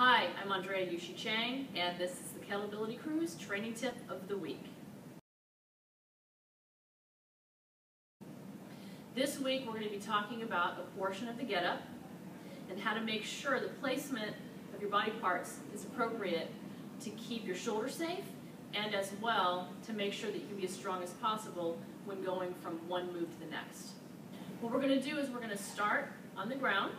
Hi, I'm Andrea U-Shi Chang, and this is the Kettlebility Crew's Training Tip of the Week. This week we're going to be talking about a portion of the getup and how to make sure the placement of your body parts is appropriate to keep your shoulder safe and as well to make sure that you can be as strong as possible when going from one move to the next. What we're going to do is we're going to start on the ground.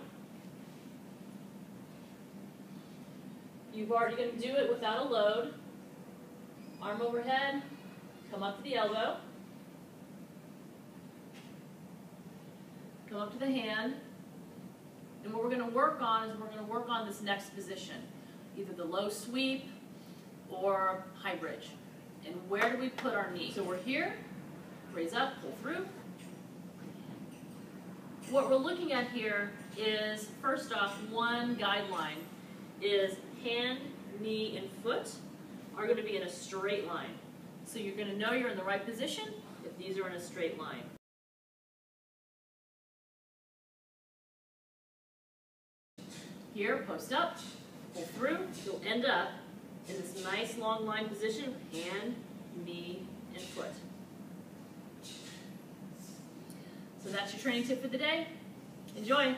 You're already going to do it without a load. Arm overhead, come up to the elbow, come up to the hand, and what we're going to work on is we're going to work on this next position, either the low sweep or high bridge. And where do we put our knee? So we're here, raise up, pull through. What we're looking at here is, first off, one guideline is hand, knee, and foot are going to be in a straight line. So you're going to know you're in the right position if these are in a straight line. Here, post up, pull through, you'll end up in this nice long line position, hand, knee, and foot. So that's your training tip for the day. Enjoy!